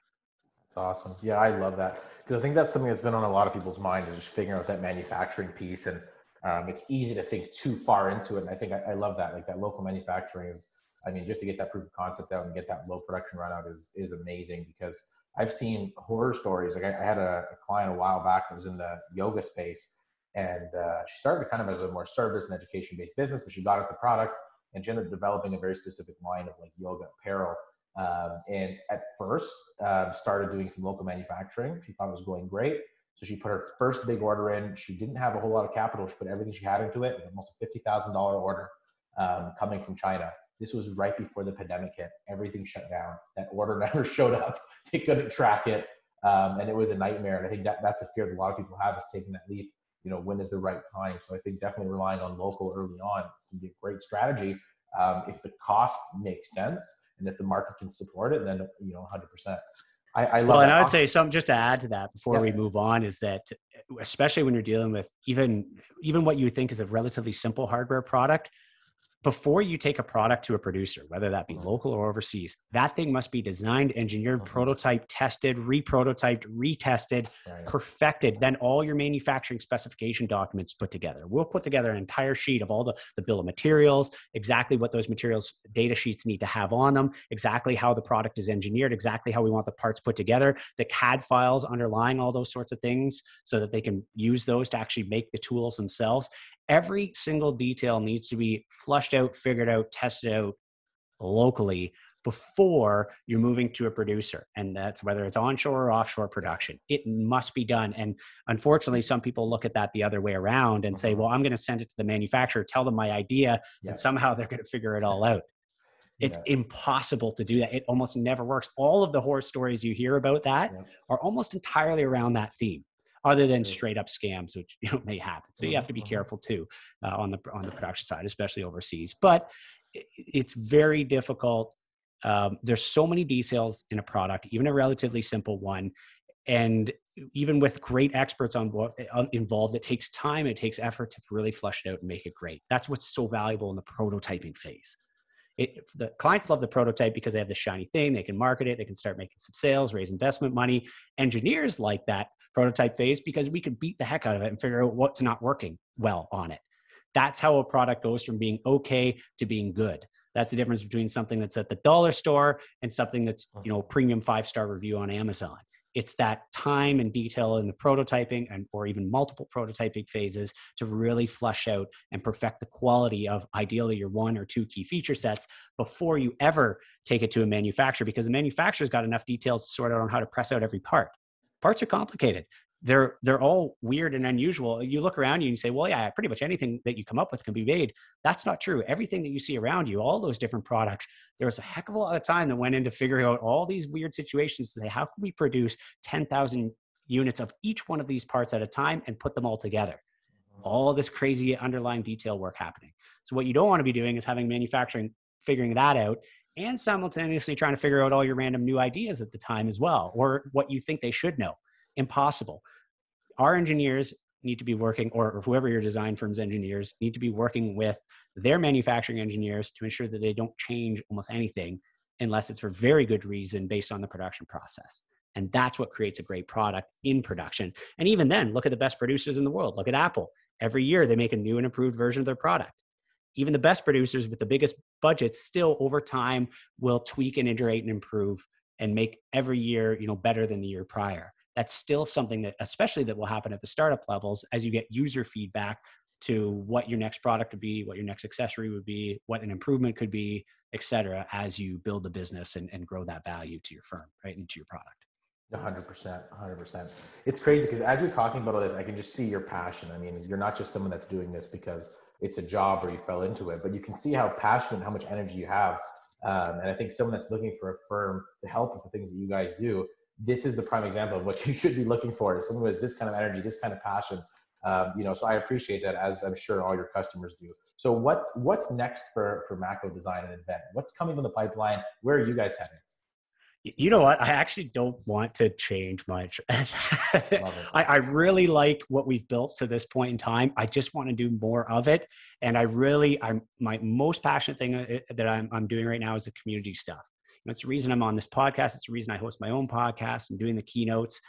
That's awesome. Yeah, I love that. Because I think that's something that's been on a lot of people's mind, is just figuring out that manufacturing piece. And um, it's easy to think too far into it. And I think I, I love that. Like that local manufacturing is, I mean, just to get that proof of concept out and get that low production run out is, is amazing, because I've seen horror stories. Like I, I had a, a client a while back that was in the yoga space, and uh, she started kind of as a more service and education-based business, but she got into product. And she ended up developing a very specific line of like yoga apparel. Um, and at first um, started doing some local manufacturing. She thought it was going great. So she put her first big order in. She didn't have a whole lot of capital. She put everything she had into it, with almost a fifty thousand dollars order um, coming from China. This was right before the pandemic hit. Everything shut down. That order never showed up. They couldn't track it. Um, and it was a nightmare. And I think that that's a fear that a lot of people have, is taking that leap. You know, when is the right time? So I think definitely relying on local early on can be a great strategy. Um, if the cost makes sense and if the market can support it, then, you know, one hundred percent. I, I love Well, and I would say something just to add to that before yeah. we move on, is that especially when you're dealing with even, even what you would think is a relatively simple hardware product, Before you take a product to a producer, whether that be local or overseas, that thing must be designed, engineered, mm-hmm. prototyped, tested, reprototyped, retested, right. perfected. Then all your manufacturing specification documents put together. We'll put together an entire sheet of all the, the bill of materials, exactly what those materials data sheets need to have on them, exactly how the product is engineered, exactly how we want the parts put together, the C A D files underlying all those sorts of things so that they can use those to actually make the tools themselves. Every single detail needs to be flushed out, figured out, tested out locally before you're moving to a producer. And that's whether it's onshore or offshore production. It must be done. And unfortunately, some people look at that the other way around and say, well, I'm going to send it to the manufacturer, tell them my idea, yeah. and somehow they're going to figure it all out. It's yeah. impossible to do that. It almost never works. All of the horror stories you hear about that yeah. are almost entirely around that theme, other than straight up scams, which you know may happen. So you have to be careful too uh, on the on the production side, especially overseas. But it's very difficult. Um, there's so many details in a product, even a relatively simple one, and even with great experts on on involved, it takes time. It takes effort to really flesh it out and make it great. That's what's so valuable in the prototyping phase. It, the clients love the prototype because they have the shiny thing. They can market it. They can start making some sales, raise investment money. Engineers like that prototype phase because we could beat the heck out of it and figure out what's not working well on it. That's how a product goes from being okay to being good. That's the difference between something that's at the dollar store and something that's, you know, premium five-star review on Amazon. It's that time and detail in the prototyping and or even multiple prototyping phases to really flesh out and perfect the quality of ideally your one or two key feature sets before you ever take it to a manufacturer, because the manufacturer's got enough details to sort out on how to press out every part. Parts are complicated. They're, they're all weird and unusual. You look around you and you say, well, yeah, pretty much anything that you come up with can be made. That's not true. Everything that you see around you, all those different products, there was a heck of a lot of time that went into figuring out all these weird situations to say, how can we produce ten thousand units of each one of these parts at a time and put them all together? All this crazy underlying detail work happening. So what you don't want to be doing is having manufacturing, figuring that out, and simultaneously trying to figure out all your random new ideas at the time as well, or what you think they should know. Impossible. Our engineers need to be working, or whoever your design firm's engineers need to be working with their manufacturing engineers to ensure that they don't change almost anything unless it's for very good reason based on the production process. And that's what creates a great product in production. And even then, look at the best producers in the world. Look at Apple. Every year they make a new and improved version of their product. Even the best producers with the biggest budgets still over time will tweak and iterate and improve and make every year, you know, better than the year prior. That's still something that, especially that will happen at the startup levels as you get user feedback to what your next product would be, what your next accessory would be, what an improvement could be, et cetera, as you build the business and, and grow that value to your firm, right, and to your product. one hundred percent, one hundred percent. It's crazy because as you're talking about all this, I can just see your passion. I mean, you're not just someone that's doing this because it's a job or you fell into it, but you can see how passionate, how much energy you have. Um, and I think someone that's looking for a firm to help with the things that you guys do, this is the prime example of what you should be looking for, is someone who has this kind of energy, this kind of passion. Um, you know, so I appreciate that, as I'm sure all your customers do. So what's what's next for, for Mako Design and Invent? What's coming in the pipeline? Where are you guys heading? You know what? I actually don't want to change much. I, I really like what we've built to this point in time. I just want to do more of it. And I really, I'm my most passionate thing that I'm, I'm doing right now is the community stuff. That's the reason I'm on this podcast. It's the reason I host my own podcast and doing the keynotes.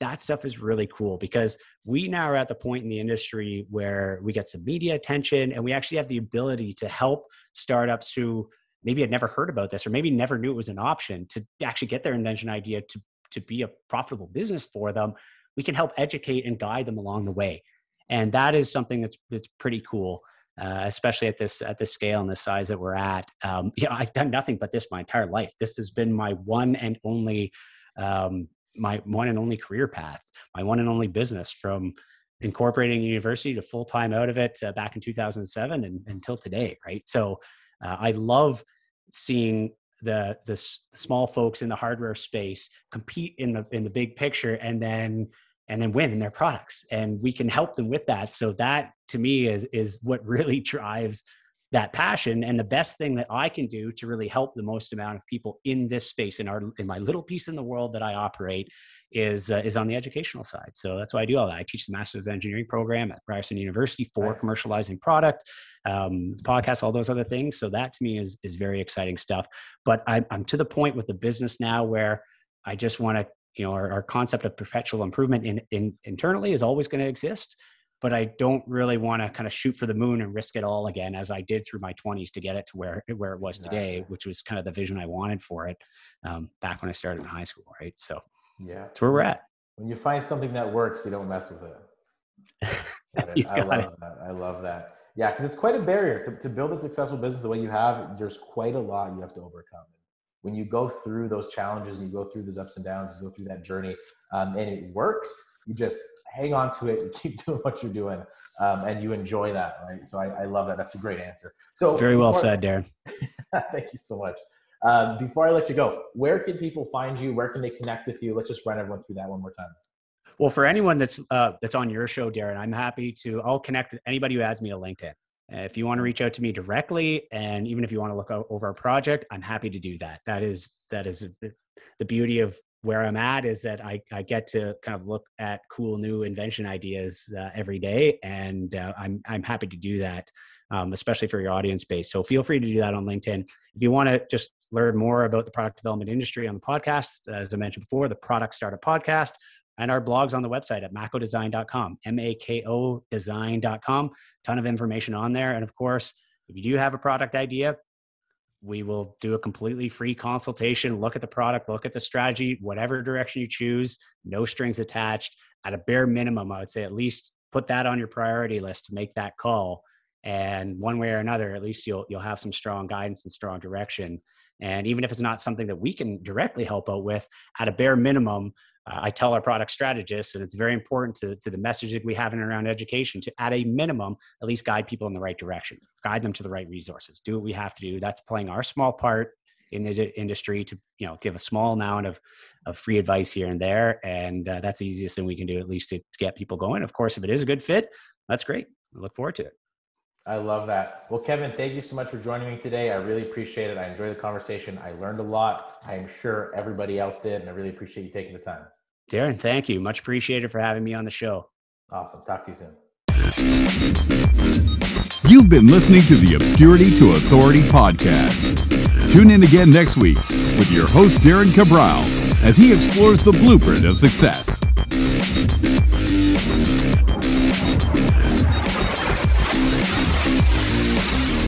That stuff is really cool because we now are at the point in the industry where we get some media attention and we actually have the ability to help startups who maybe had never heard about this or maybe never knew it was an option to actually get their invention idea to, to be a profitable business for them. We can help educate and guide them along the way. And that is something that's, that's pretty cool. Uh, especially at this at this scale and the size that we're at. Um, you know, I've done nothing but this my entire life. This has been my one and only um, my one and only career path, my one and only business, from incorporating university to full-time out of it uh, back in two thousand seven and until today, right? So uh, I love seeing the, the s- small folks in the hardware space compete in the in the big picture and then and then win in their products. And we can help them with that. So that to me is, is what really drives that passion. And the best thing that I can do to really help the most amount of people in this space, in our, in my little piece in the world that I operate, is uh, is on the educational side. So that's why I do all that. I teach the Master's of Engineering program at Ryerson University for nice. commercializing product, um, podcasts, all those other things. So that to me is is very exciting stuff. But I'm, I'm to the point with the business now where I just want to, you know, our, our concept of perpetual improvement in, in internally is always going to exist. But I don't really want to kind of shoot for the moon and risk it all again, as I did through my twenties to get it to where where it was today, which was kind of the vision I wanted for it um, back when I started in high school, right? So yeah, that's where we're at. When you find something that works, you don't mess with it. I love it. that. I love that. Yeah, because it's quite a barrier to, to build a successful business the way you have. There's quite a lot you have to overcome. When you go through those challenges and you go through those ups and downs, you go through that journey, um, and it works, you just hang on to it and keep doing what you're doing, um, and you enjoy that, right? So I, I love that. That's a great answer. So very well before, said, Darren. Thank you so much. Um, before I let you go, where can people find you? Where can they connect with you? Let's just run everyone through that one more time. Well, for anyone that's uh, that's on your show, Darren, I'm happy to, I'll connect with anybody who adds me to LinkedIn. If you want to reach out to me directly, and even if you want to look over our project, I'm happy to do that. That is, that is the beauty of where I'm at, is that I, I get to kind of look at cool new invention ideas uh, every day. And uh, I'm, I'm happy to do that, um, especially for your audience base. So feel free to do that on LinkedIn. If you want to just learn more about the product development industry on the podcast, as I mentioned before, the Product Startup Podcast, and our blog's on the website at mako design dot com, M A K O design dot com. Ton of information on there. And of course, if you do have a product idea, we will do a completely free consultation, look at the product, look at the strategy, whatever direction you choose, no strings attached. At a bare minimum, I would say at least put that on your priority list to make that call. And one way or another, at least you'll you'll have some strong guidance and strong direction. And even if it's not something that we can directly help out with, at a bare minimum, uh, I tell our product strategists, and it's very important to, to the messaging we have in and around education, to at a minimum, at least guide people in the right direction, guide them to the right resources, do what we have to do. That's playing our small part in the d- industry to, you know, give a small amount of, of free advice here and there. And uh, that's the easiest thing we can do, at least to, to get people going. Of course, if it is a good fit, that's great. I look forward to it. I love that. Well, Kevin, thank you so much for joining me today. I really appreciate it. I enjoyed the conversation. I learned a lot. I'm sure everybody else did. And I really appreciate you taking the time. Darren, thank you. Much appreciated for having me on the show. Awesome. Talk to you soon. You've been listening to the Obscurity to Authority podcast. Tune in again next week with your host, Darren Cabral, as he explores the blueprint of success.